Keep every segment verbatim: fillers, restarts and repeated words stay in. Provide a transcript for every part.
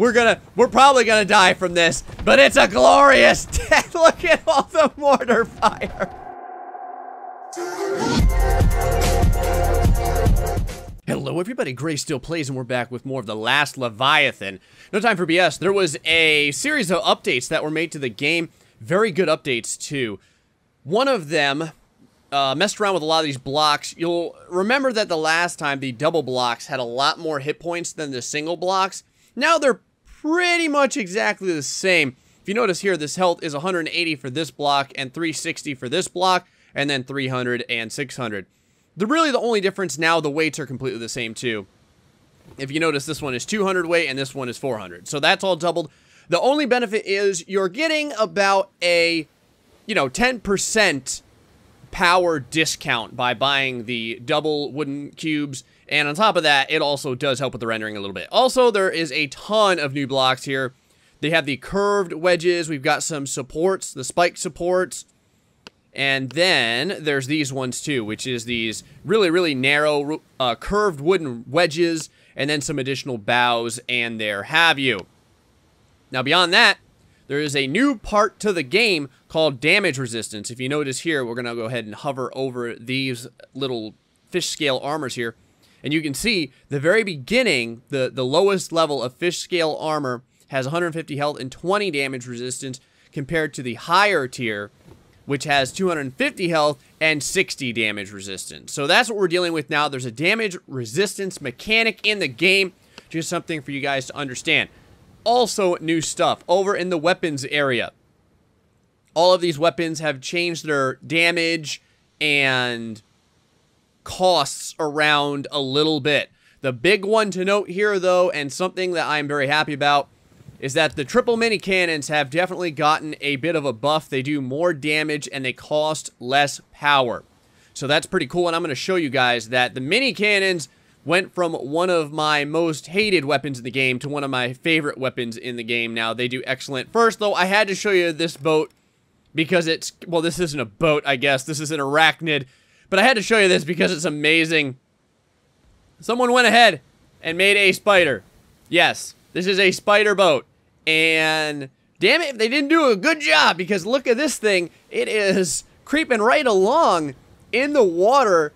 We're gonna, we're probably gonna die from this, but it's a glorious death. Look at all the mortar fire. Hello everybody, Gray still plays and we're back with more of The Last Leviathan. No time for B S. There was a series of updates that were made to the game. Very good updates too. One of them uh, messed around with a lot of these blocks. You'll remember that the last time the double blocks had a lot more hit points than the single blocks. Now they're pretty much exactly the same. If you notice here, this health is one hundred eighty for this block and three sixty for this block, and then three hundred and six hundred. The really the only difference now, the weights are completely the same too. If you notice, this one is two hundred weight and this one is four hundred. So that's all doubled. The only benefit is you're getting about a, you know, ten percent power discount by buying the double wooden cubes. And on top of that, it also does help with the rendering a little bit. Also, there is a ton of new blocks here. They have the curved wedges. We've got some supports, the spike supports. And then there's these ones too, which is these really, really narrow uh, curved wooden wedges, and then some additional bows and there have you. Now beyond that, there is a new part to the game called damage resistance. If you notice here, we're going to go ahead and hover over these little fish scale armors here. And you can see the very beginning, the, the lowest level of fish scale armor has one hundred fifty health and twenty damage resistance compared to the higher tier, which has two hundred fifty health and sixty damage resistance. So that's what we're dealing with now. There's a damage resistance mechanic in the game. Just something for you guys to understand. Also, new stuff over in the weapons area. All of these weapons have changed their damage and costs around a little bit. The big one to note here, though, and something that I'm very happy about, is that the triple mini cannons have definitely gotten a bit of a buff. They do more damage and they cost less power. So that's pretty cool, and I'm going to show you guys that the mini cannons went from one of my most hated weapons in the game to one of my favorite weapons in the game now. They do excellent. First, though, I had to show you this boat because it's, well, this isn't a boat, I guess. This is an arachnid, but I had to show you this because it's amazing. Someone went ahead and made a spider. Yes, this is a spider boat. And damn it if they didn't do a good job, because look at this thing. It is creeping right along in the water.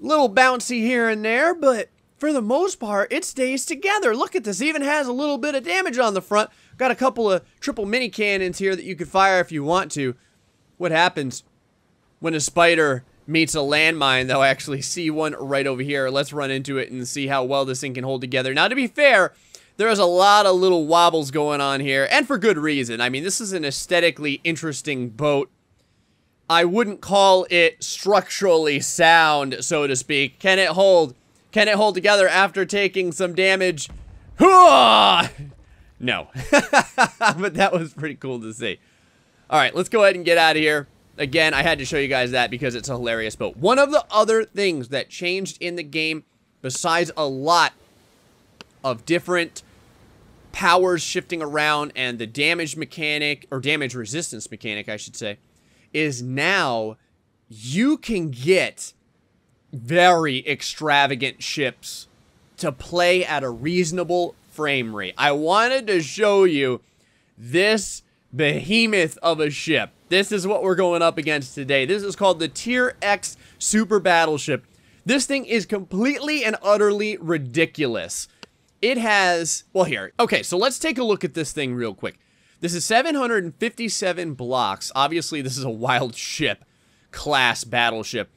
Little bouncy here and there, but for the most part, it stays together. Look at this. It even has a little bit of damage on the front. Got a couple of triple mini cannons here that you could fire if you want to. What happens when a spider meets a landmine, though? I actually see one right over here. Let's run into it and see how well this thing can hold together. Now, to be fair, there's a lot of little wobbles going on here, and for good reason. I mean, this is an aesthetically interesting boat. I wouldn't call it structurally sound, so to speak. Can it hold? Can it hold together after taking some damage? No. But that was pretty cool to see. All right, let's go ahead and get out of here. Again, I had to show you guys that because it's a hilarious boat. One of the other things that changed in the game, besides a lot of different powers shifting around and the damage mechanic, or damage resistance mechanic I should say, is now you can get very extravagant ships to play at a reasonable frame rate. I wanted to show you this behemoth of a ship. This is what we're going up against today. This is called the Tier X Super Battleship. This thing is completely and utterly ridiculous. It has, well here, okay, so let's take a look at this thing real quick. This is seven hundred fifty-seven blocks. Obviously, this is a wild ship, class battleship.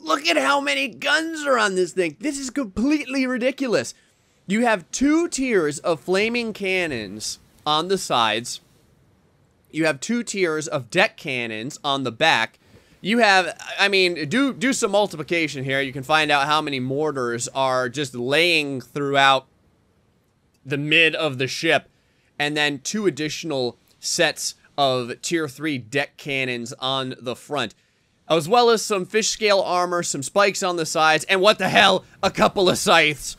Look at how many guns are on this thing. This is completely ridiculous. You have two tiers of flaming cannons on the sides. You have two tiers of deck cannons on the back. You have, I mean, do, do some multiplication here. You can find out how many mortars are just laying throughout the mid of the ship, and then two additional sets of tier three deck cannons on the front, as well as some fish scale armor, some spikes on the sides, and what the hell, a couple of scythes,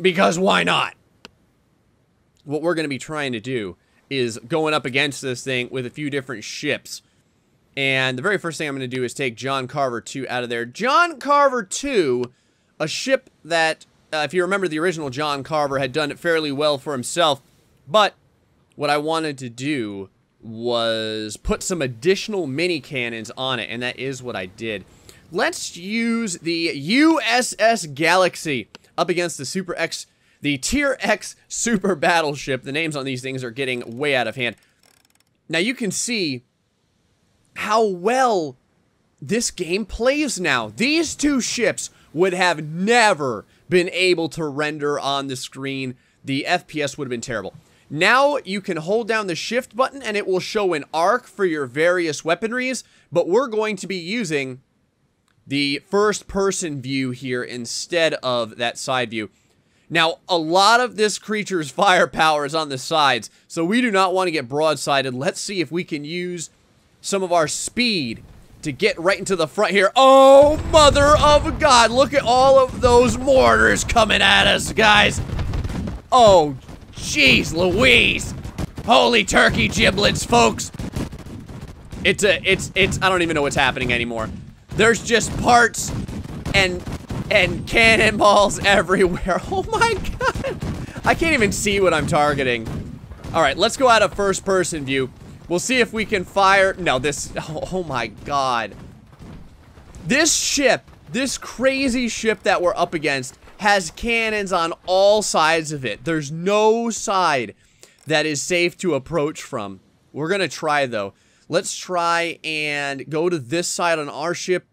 because why not? What we're going to be trying to do is going up against this thing with a few different ships, and the very first thing I'm going to do is take John Carver two out of there. John Carver two, a ship that, Uh, if you remember, the original John Carver had done it fairly well for himself. But what I wanted to do was put some additional mini cannons on it, and that is what I did. Let's use the U S S Galaxy up against the Super X, the Tier X Super Battleship. The names on these things are getting way out of hand. Now you can see how well this game plays now. These two ships would have never been able to render on the screen. The F P S would have been terrible. Now you can hold down the shift button and it will show an arc for your various weaponries, but we're going to be using the first person view here instead of that side view. Now, a lot of this creature's firepower is on the sides, so we do not want to get broadsided. Let's see if we can use some of our speed to get right into the front here. Oh, mother of God, look at all of those mortars coming at us, guys. Oh, jeez Louise. Holy turkey giblets, folks. It's a, it's, it's, I don't even know what's happening anymore. There's just parts and and cannonballs everywhere. Oh my God. I can't even see what I'm targeting. All right, let's go out of first person view. We'll see if we can fire. No, this, oh, oh my God. This ship, this crazy ship that we're up against has cannons on all sides of it. There's no side that is safe to approach from. We're gonna try though. Let's try and go to this side on our ship.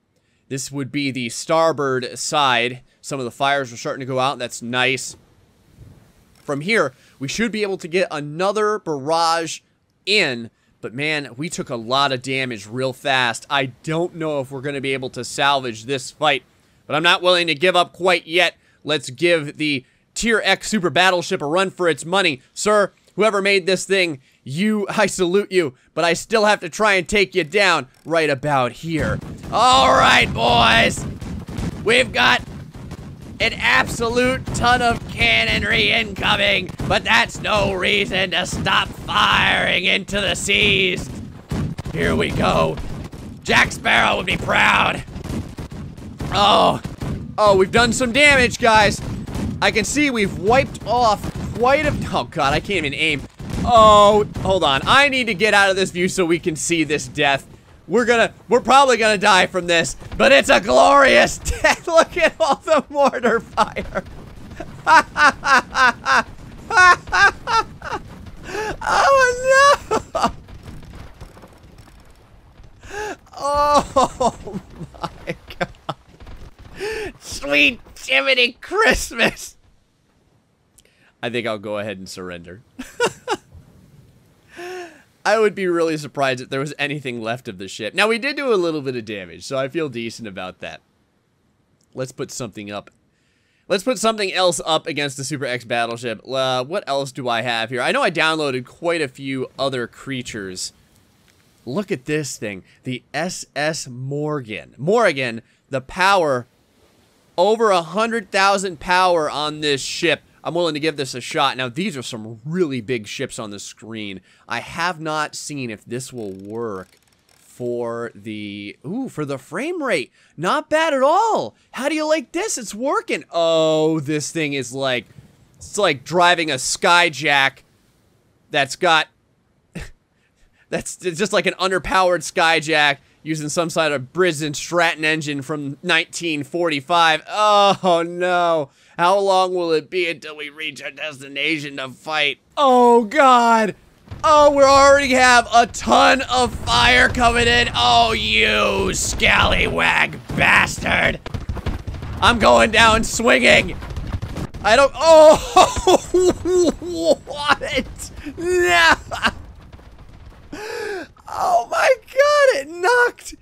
This would be the starboard side. Some of the fires are starting to go out. That's nice. From here, we should be able to get another barrage in. But man, we took a lot of damage real fast. I don't know if we're going to be able to salvage this fight. But I'm not willing to give up quite yet. Let's give the Tier X Super Battleship a run for its money. Sir, whoever made this thing, you, I salute you, but I still have to try and take you down right about here. All right, boys. We've got an absolute ton of cannonry incoming, but that's no reason to stop firing into the seas. Here we go. Jack Sparrow would be proud. Oh, oh, we've done some damage, guys. I can see we've wiped off quite a, oh God, I can't even aim. Oh, hold on. I need to get out of this view so we can see this death. We're gonna, we're probably gonna die from this, but it's a glorious death. Look at all the mortar fire. Oh no. Oh my God. Sweet Jiminy Christmas. I think I'll go ahead and surrender. I would be really surprised if there was anything left of the ship. Now, we did do a little bit of damage, so I feel decent about that. Let's put something up. Let's put something else up against the Super X Battleship. Uh, what else do I have here? I know I downloaded quite a few other creatures. Look at this thing. The S S Morgan. Morgan, the power. Over one hundred thousand power on this ship. I'm willing to give this a shot. Now, these are some really big ships on the screen. I have not seen if this will work for the, ooh, for the frame rate. Not bad at all. How do you like this? It's working. Oh, this thing is like, it's like driving a Skyjack that's got, that's it's just like an underpowered Skyjack using some sort of Briggs and Stratton engine from nineteen forty-five. Oh no. How long will it be until we reach our destination to fight? Oh God. Oh, we already have a ton of fire coming in. Oh, you scallywag bastard. I'm going down swinging. I don't, oh, what? No. Oh my God, it knocked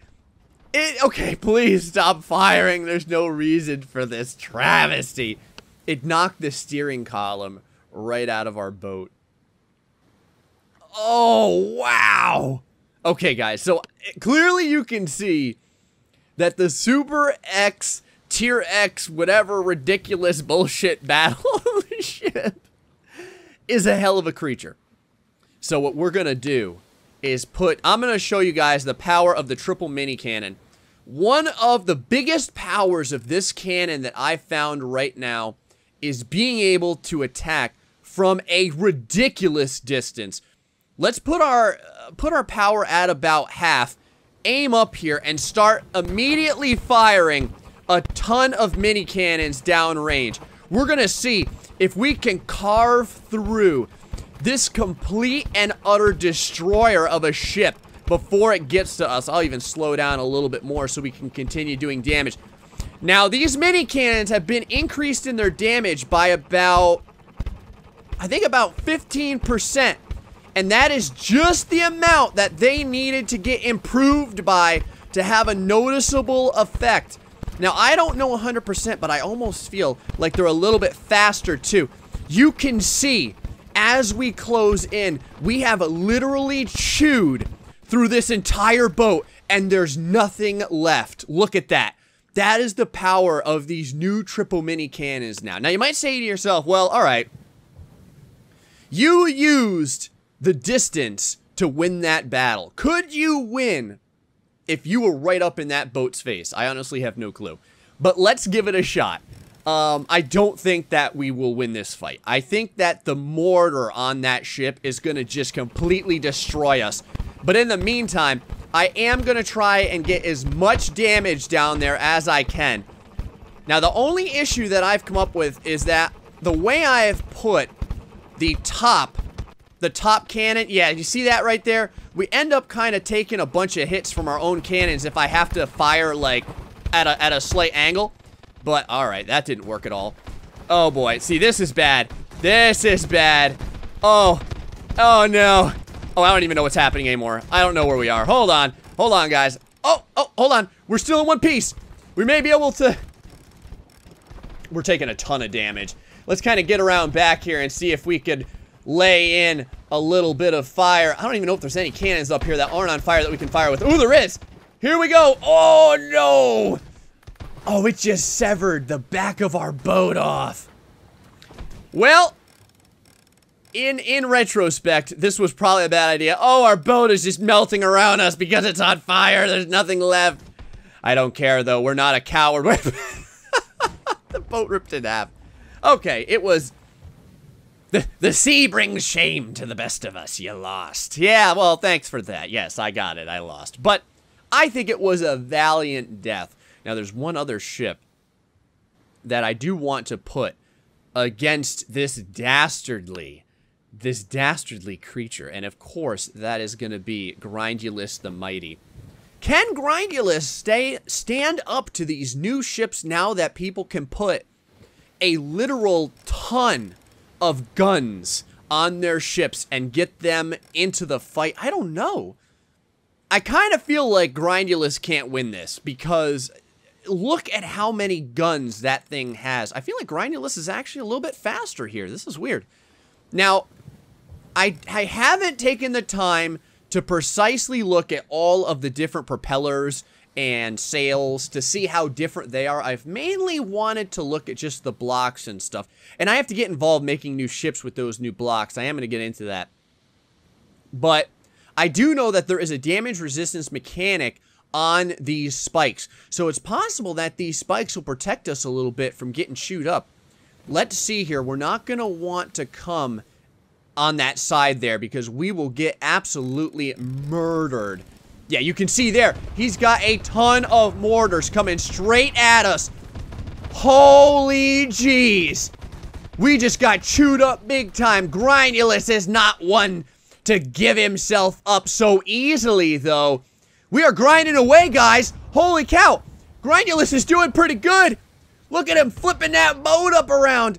it. Okay, please stop firing. There's no reason for this travesty. It knocked the steering column right out of our boat. Oh, wow. Okay, guys, so clearly you can see that the Super X, Tier X, whatever ridiculous bullshit battleship is a hell of a creature. So what we're gonna do is put, I'm going to show you guys the power of the triple mini cannon. One of the biggest powers of this cannon that I found right now is being able to attack from a ridiculous distance. Let's put our uh, put our power at about half, aim up here, and start immediately firing a ton of mini cannons downrange. We're gonna see if we can carve through this complete and utter destroyer of a ship before it gets to us. I'll even slow down a little bit more so we can continue doing damage. Now, these mini cannons have been increased in their damage by about, I think about fifteen percent. And that is just the amount that they needed to get improved by to have a noticeable effect. Now, I don't know one hundred percent, but I almost feel like they're a little bit faster, too. You can see, as we close in, we have literally chewed through this entire boat, and there's nothing left. Look at that. That is the power of these new triple mini cannons now. Now, you might say to yourself, well, all right, you used the distance to win that battle. Could you win if you were right up in that boat's face? I honestly have no clue. But let's give it a shot. Um, I don't think that we will win this fight. I think that the mortar on that ship is going to just completely destroy us. But in the meantime, I am going to try and get as much damage down there as I can. Now, the only issue that I've come up with is that the way I have put the top... The top cannon, yeah, you see that right there? We end up kind of taking a bunch of hits from our own cannons if I have to fire, like, at a, at a slight angle. But, alright, that didn't work at all. Oh, boy. See, this is bad. This is bad. Oh. Oh, no. Oh, I don't even know what's happening anymore. I don't know where we are. Hold on. Hold on, guys. Oh, oh, hold on. We're still in one piece. We may be able to... We're taking a ton of damage. Let's kind of get around back here and see if we could... lay in a little bit of fire. I don't even know if there's any cannons up here that aren't on fire that we can fire with. Ooh, there is! Here we go! Oh, no! Oh, it just severed the back of our boat off. Well, in, in retrospect, this was probably a bad idea. Oh, our boat is just melting around us because it's on fire. There's nothing left. I don't care, though. We're not a coward. The boat ripped in half. Okay, it was... The, the sea brings shame to the best of us. You lost. Yeah, well, thanks for that. Yes, I got it. I lost. But I think it was a valiant death. Now, there's one other ship that I do want to put against this dastardly, this dastardly creature. And, of course, that is going to be Grindulus the Mighty. Can Grindulus stay, stand up to these new ships now that people can put a literal ton of guns on their ships and get them into the fight? I don't know. I kind of feel like Grindulus can't win this because look at how many guns that thing has. I feel like Grindulus is actually a little bit faster here. This is weird. Now, I, I haven't taken the time to precisely look at all of the different propellers and sails to see how different they are. I've mainly wanted to look at just the blocks and stuff. And I have to get involved making new ships with those new blocks. I am going to get into that. But I do know that there is a damage resistance mechanic on these spikes. So it's possible that these spikes will protect us a little bit from getting chewed up. Let's see here. We're not going to want to come on that side there because we will get absolutely murdered. Yeah, you can see there, he's got a ton of mortars coming straight at us. Holy jeez. We just got chewed up big time. Grindulus is not one to give himself up so easily, though. We are grinding away, guys. Holy cow. Grindulus is doing pretty good. Look at him flipping that boat up around.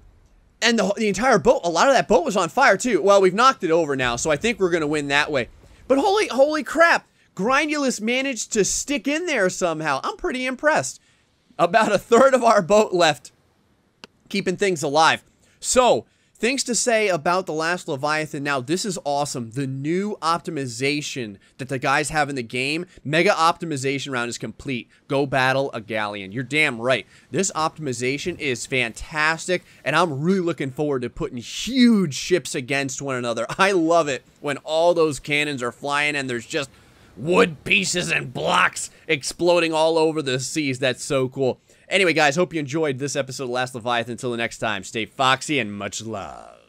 And the, the entire boat, a lot of that boat was on fire, too. Well, we've knocked it over now, so I think we're going to win that way. But holy, holy crap. Grindulus managed to stick in there somehow. I'm pretty impressed. About a third of our boat left, keeping things alive. So, things to say about The Last Leviathan now. This is awesome. The new optimization that the guys have in the game, mega optimization round is complete. Go battle a galleon. You're damn right. This optimization is fantastic, and I'm really looking forward to putting huge ships against one another. I love it when all those cannons are flying and there's just wood pieces and blocks exploding all over the seas. That's so cool. Anyway, guys, hope you enjoyed this episode of Last Leviathan. Until the next time, stay foxy and much love.